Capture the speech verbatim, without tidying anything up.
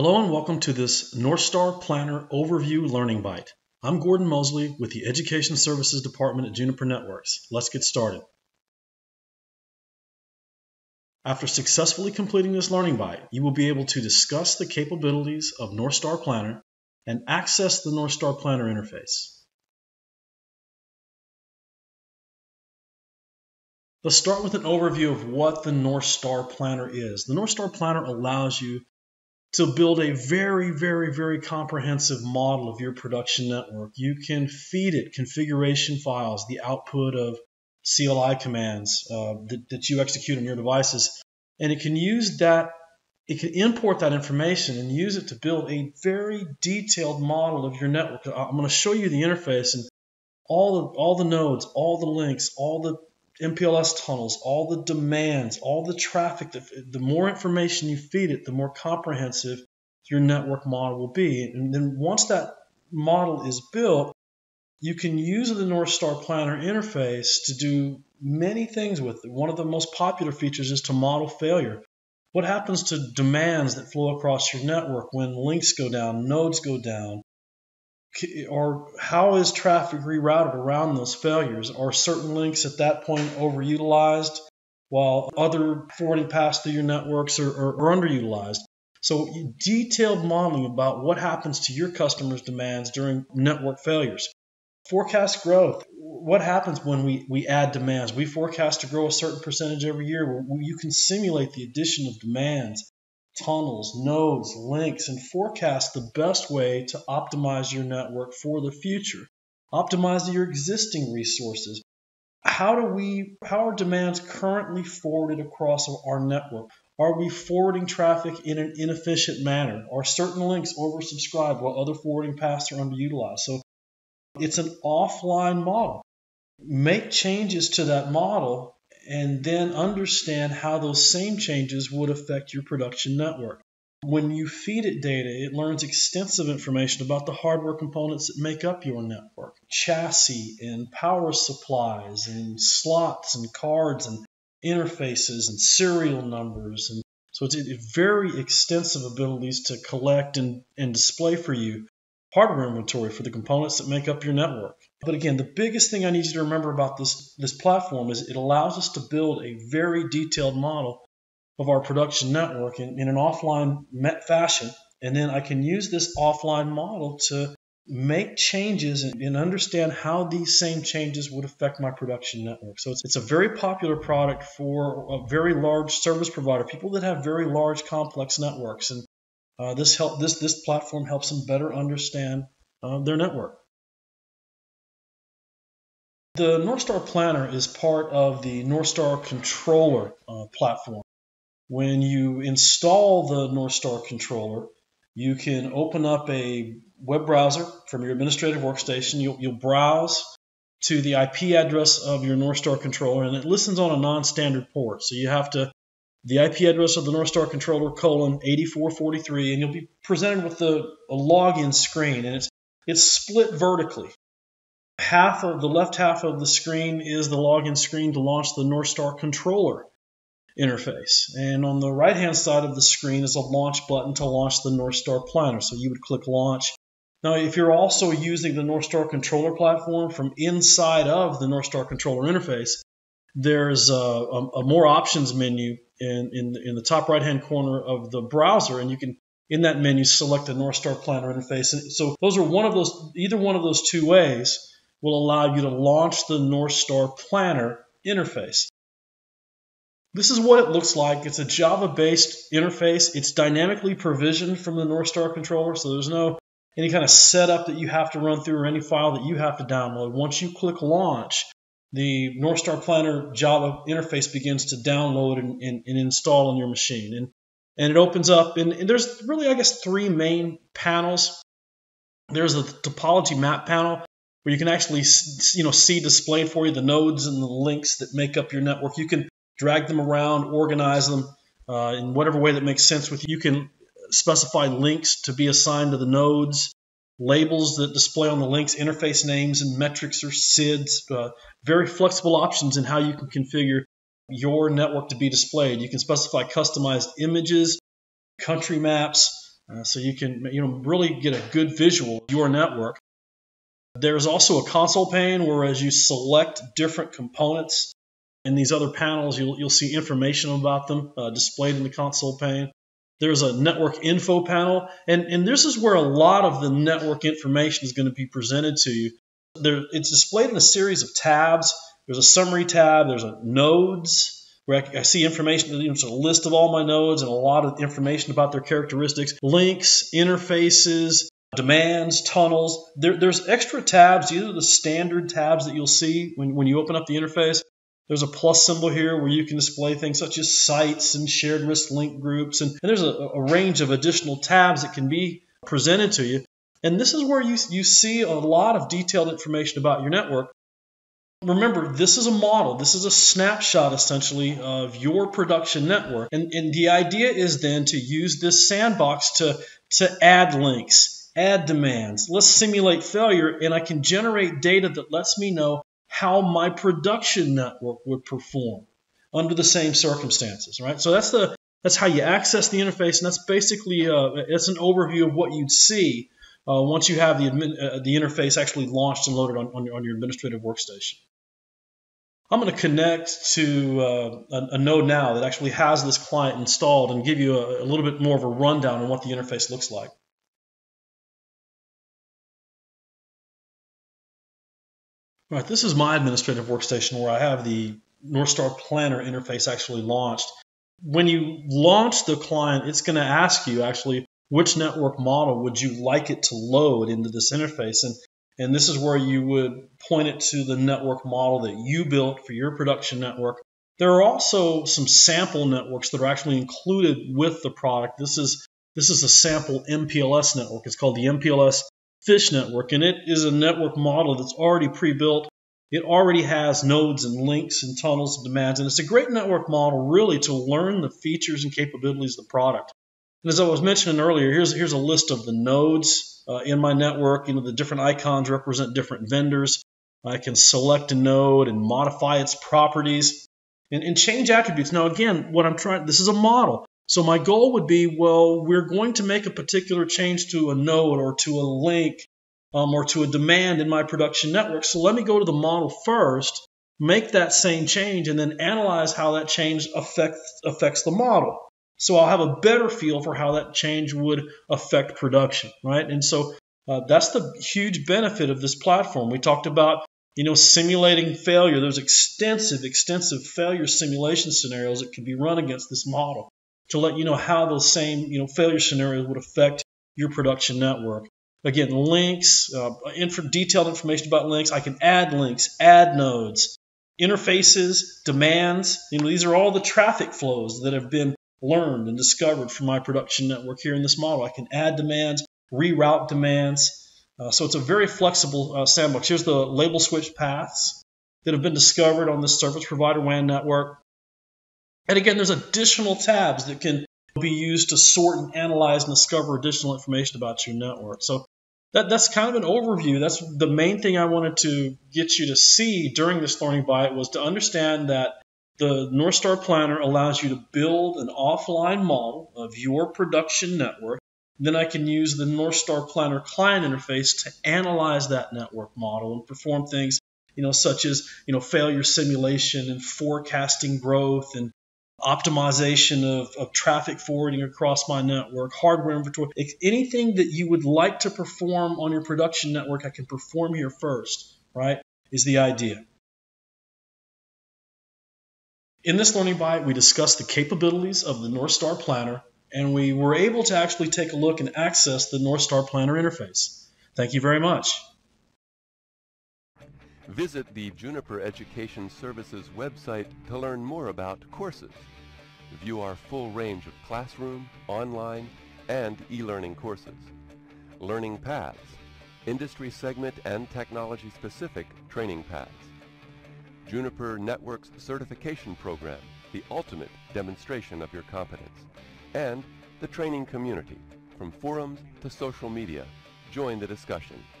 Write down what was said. Hello and welcome to this NorthStar Planner Overview Learning Bite. I'm Gordon Mosley with the Education Services Department at Juniper Networks. Let's get started. After successfully completing this Learning Bite, you will be able to discuss the capabilities of NorthStar Planner and access the NorthStar Planner interface. Let's start with an overview of what the NorthStar Planner is. The NorthStar Planner allows you to build a very, very, very comprehensive model of your production network. You can feed it configuration files, the output of C L I commands uh, that, that you execute on your devices, and it can use that, it can import that information and use it to build a very detailed model of your network. I'm going to show you the interface and all the, all the nodes, all the links, all the M P L S tunnels, all the demands, all the traffic. The, the more information you feed it, the more comprehensive your network model will be. And then once that model is built, you can use the NorthStar Planner interface to do many things with it. One of the most popular features is to model failure. What happens to demands that flow across your network when links go down, nodes go down? Or how is traffic rerouted around those failures? Are certain links at that point overutilized while other forwarding paths through your networks are, are, are underutilized? So detailed modeling about what happens to your customers' demands during network failures. Forecast growth. What happens when we, we add demands? We forecast to grow a certain percentage every year. You can simulate the addition of demands, tunnels, nodes, links, and forecast the best way to optimize your network for the future. Optimize your existing resources. How do we, how are demands currently forwarded across our network? Are we forwarding traffic in an inefficient manner? Are certain links oversubscribed while other forwarding paths are underutilized? So it's an offline model. Make changes to that model and then understand how those same changes would affect your production network. When you feed it data, it learns extensive information about the hardware components that make up your network. Chassis and power supplies and slots and cards and interfaces and serial numbers. And so it's very extensive abilities to collect and, and display for you hardware inventory for the components that make up your network. But again, the biggest thing I need you to remember about this, this platform is it allows us to build a very detailed model of our production network in, in an offline fashion. And then I can use this offline model to make changes and, and understand how these same changes would affect my production network. So it's, it's a very popular product for a very large service provider, people that have very large, complex networks. And uh, this, help, this, this platform helps them better understand uh, their network. The NorthStar Planner is part of the NorthStar Controller uh, platform. When you install the NorthStar Controller, you can open up a web browser from your administrative workstation. You'll, you'll browse to the I P address of your NorthStar Controller, and it listens on a non-standard port. So you have to, the I P address of the NorthStar Controller colon eighty-four forty-three, and you'll be presented with a, a login screen, and it's, it's split vertically. Half of the left half of the screen is the login screen to launch the NorthStar Controller interface. And on the right-hand side of the screen is a launch button to launch the NorthStar Planner. So you would click launch. Now, if you're also using the NorthStar Controller platform from inside of the NorthStar Controller interface, there's a, a, a more options menu in, in, in the top right-hand corner of the browser, and you can, in that menu, select the NorthStar Planner interface. And so those are one of those, either one of those two ways will allow you to launch the NorthStar Planner interface. This is what it looks like. It's a Java-based interface. It's dynamically provisioned from the NorthStar Controller, so there's no any kind of setup that you have to run through or any file that you have to download. Once you click launch, the NorthStar Planner Java interface begins to download and, and, and install on your machine. And, and it opens up, and, and there's really, I guess, three main panels. There's the topology map panel, where you can actually, you know, see displayed for you the nodes and the links that make up your network. You can drag them around, organize them uh, in whatever way that makes sense with you. You can specify links to be assigned to the nodes, labels that display on the links, interface names and metrics or S I Ds. Uh, very flexible options in how you can configure your network to be displayed. You can specify customized images, country maps, Uh, so you can you know really get a good visual of your network. There's also a console pane where as you select different components in these other panels, you'll, you'll see information about them uh, displayed in the console pane. There's a network info panel, and, and this is where a lot of the network information is going to be presented to you. There, it's displayed in a series of tabs. There's a summary tab. There's a nodes, where I see information, it's a list of all my nodes and a lot of information about their characteristics, links, interfaces, demands, tunnels. There, there's extra tabs. These are the standard tabs that you'll see when, when you open up the interface. There's a plus symbol here where you can display things such as sites and shared risk link groups. And, and there's a, a range of additional tabs that can be presented to you. And this is where you, you see a lot of detailed information about your network. Remember, this is a model. This is a snapshot, essentially, of your production network. And, and the idea is then to use this sandbox to, to add links, add demands. Let's simulate failure, and I can generate data that lets me know how my production network would perform under the same circumstances, right? So that's, the, that's how you access the interface, and that's basically uh, it's an overview of what you'd see uh, once you have the, uh, the interface actually launched and loaded on, on, your, on your administrative workstation. I'm going to connect to uh, a, a node now that actually has this client installed and give you a, a little bit more of a rundown on what the interface looks like. All right, this is my administrative workstation where I have the NorthStar Planner interface actually launched. When you launch the client, it's going to ask you actually which network model would you like it to load into this interface. And And this is where you would point it to the network model that you built for your production network. There are also some sample networks that are actually included with the product. This is, this is a sample M P L S network. It's called the M P L S Fish Network, and it is a network model that's already pre-built. It already has nodes and links and tunnels and demands, and it's a great network model really to learn the features and capabilities of the product. And as I was mentioning earlier, here's, here's a list of the nodes Uh, in my network. You know, the different icons represent different vendors. I can select a node and modify its properties and, and change attributes. Now, again, what I'm trying, this is a model. So my goal would be, well, we're going to make a particular change to a node or to a link um, or to a demand in my production network. So let me go to the model first, make that same change, and then analyze how that change affects, affects the model. So I'll have a better feel for how that change would affect production, right? And so uh, that's the huge benefit of this platform. We talked about, you know, simulating failure. There's extensive, extensive failure simulation scenarios that can be run against this model to let you know how those same, you know, failure scenarios would affect your production network. Again, links, uh, info, detailed information about links. I can add links, add nodes, interfaces, demands. You know, these are all the traffic flows that have been learned and discovered from my production network here in this model. I can add demands, reroute demands. Uh, so it's a very flexible uh, sandbox. Here's the label switch paths that have been discovered on this service provider W A N network. And again, there's additional tabs that can be used to sort and analyze and discover additional information about your network. So that, that's kind of an overview. That's the main thing I wanted to get you to see during this learning bite, was to understand that the NorthStar Planner allows you to build an offline model of your production network. Then I can use the NorthStar Planner client interface to analyze that network model and perform things, you know, such as, you know, failure simulation and forecasting growth and optimization of, of traffic forwarding across my network, hardware inventory. If anything that you would like to perform on your production network, I can perform here first, right, is the idea. In this learning bite, we discussed the capabilities of the NorthStar Planner, and we were able to actually take a look and access the NorthStar Planner interface. Thank you very much. Visit the Juniper Education Services website to learn more about courses. View our full range of classroom, online, and e-learning courses. Learning paths, industry segment and technology-specific training paths. Juniper Networks Certification Program, the ultimate demonstration of your competence. And the training community, from forums to social media. Join the discussion.